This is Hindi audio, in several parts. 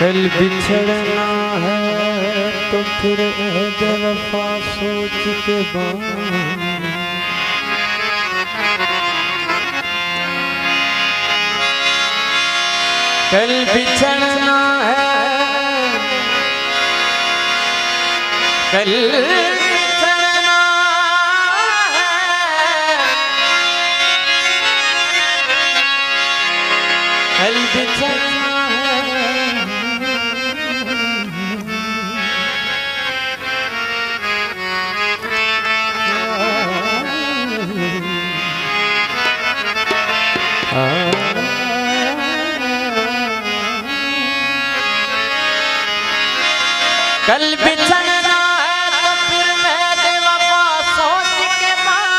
कल बिछड़ना है तो फिर बेवफा सोच के बांध, कल बिछड़ना है, कल बिछड़ना है, कल बिछड़ना कल बिछड़ना है तो फिर मैं बेवफा सोच के बांध।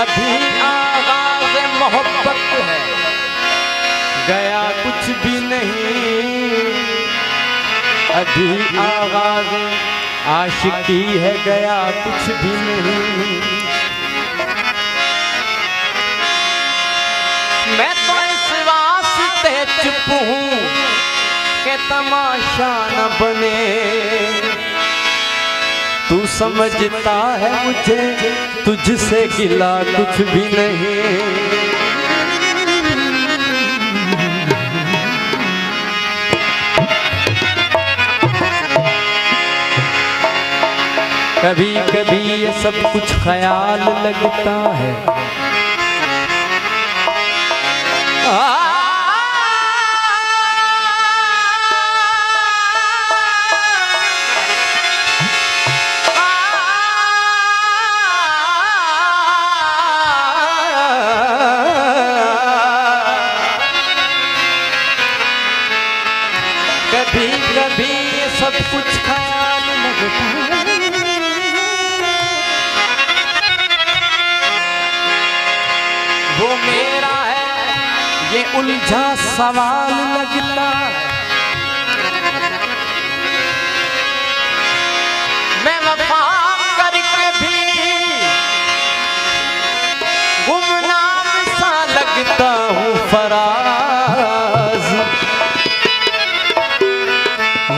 अभी आवाज़ मोहब्बत है, गया कुछ भी नहीं। अभी आवाज़ आशिकी है, गया कुछ भी नहीं। मैं तो इस वास्ते चुप हूँ के तमाशा न बने। तू समझता है मुझे, तुझसे गिला कुछ भी नहीं। कभी कभी ये सब कुछ ख्याल लगता है। कभी कभी ये सब कुछ ख्याल लगता है। वो मेरा है ये उलझा सवाल लगता है। मैं वफा करके भी गुमनाम सा लगता हूँ फराज।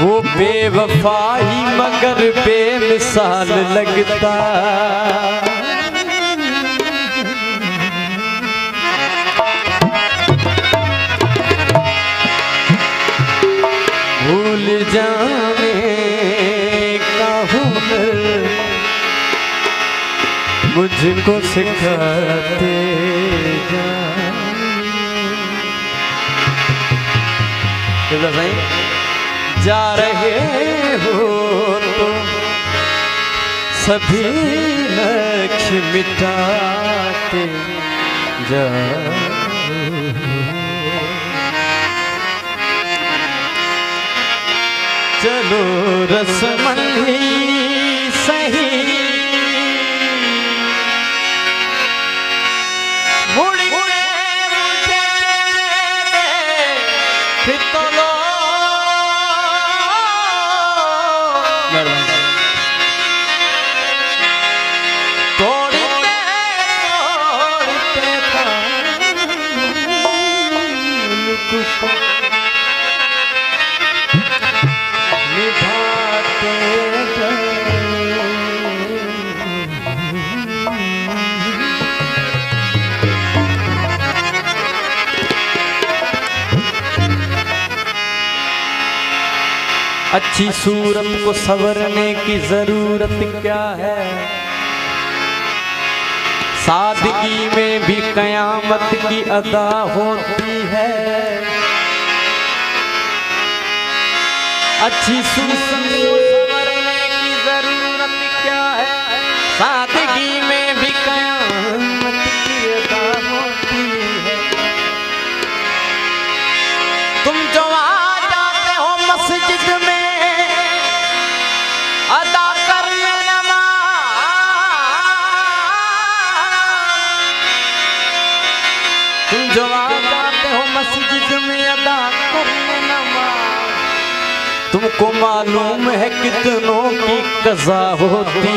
वो बेवफाई मगर बेमिसाल लगता। भूल जाने का हुनर मुझको सिखाते जा। जा रहे हो तो सभी लक्ष्य मिटाते जाओ। चलो रस्मन ही सही मुड़ के फिर तो लो। निभाते अच्छी सूरत को संवरने की जरूरत क्या है, सादगी में भी कयामत की अदा होती है। अच्छी सूरत को संवरने की जरूरत क्या है, सादगी में भी कयामत की अदा होती है। तुम जो आ जाते हो मस्जिद में अदा करने नमाज़, तुम जो आ जाते हो मस्जिद में अदा करने नमाज़, तुमको मालूम है कितनों की कज़ा होती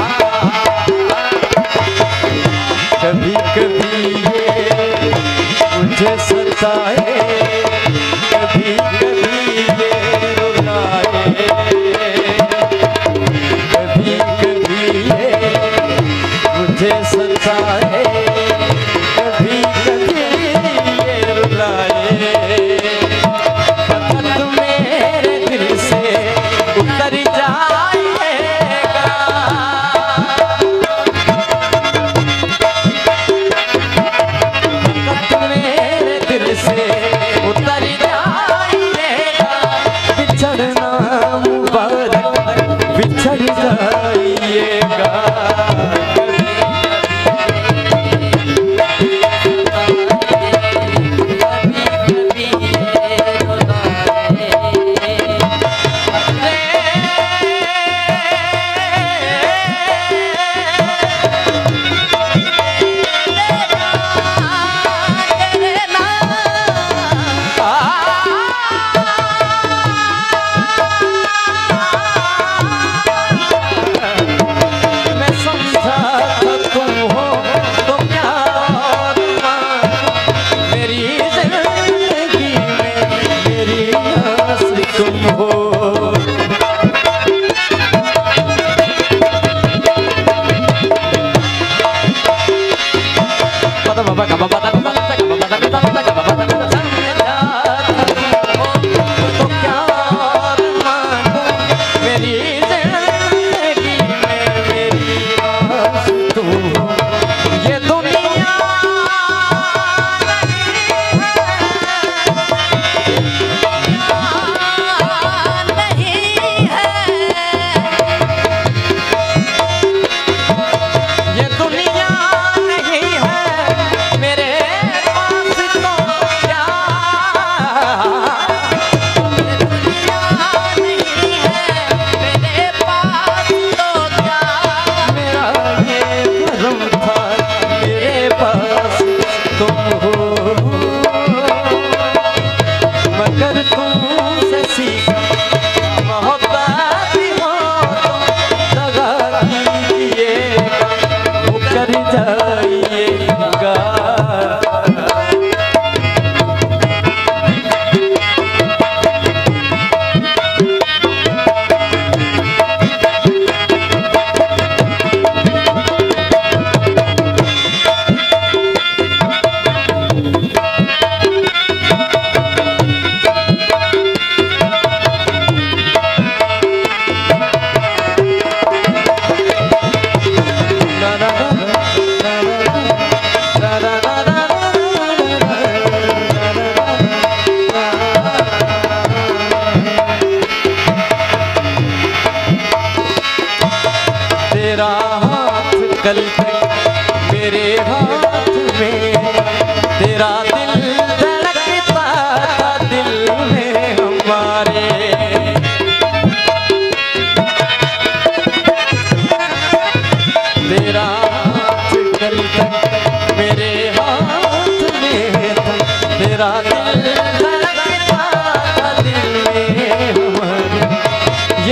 है।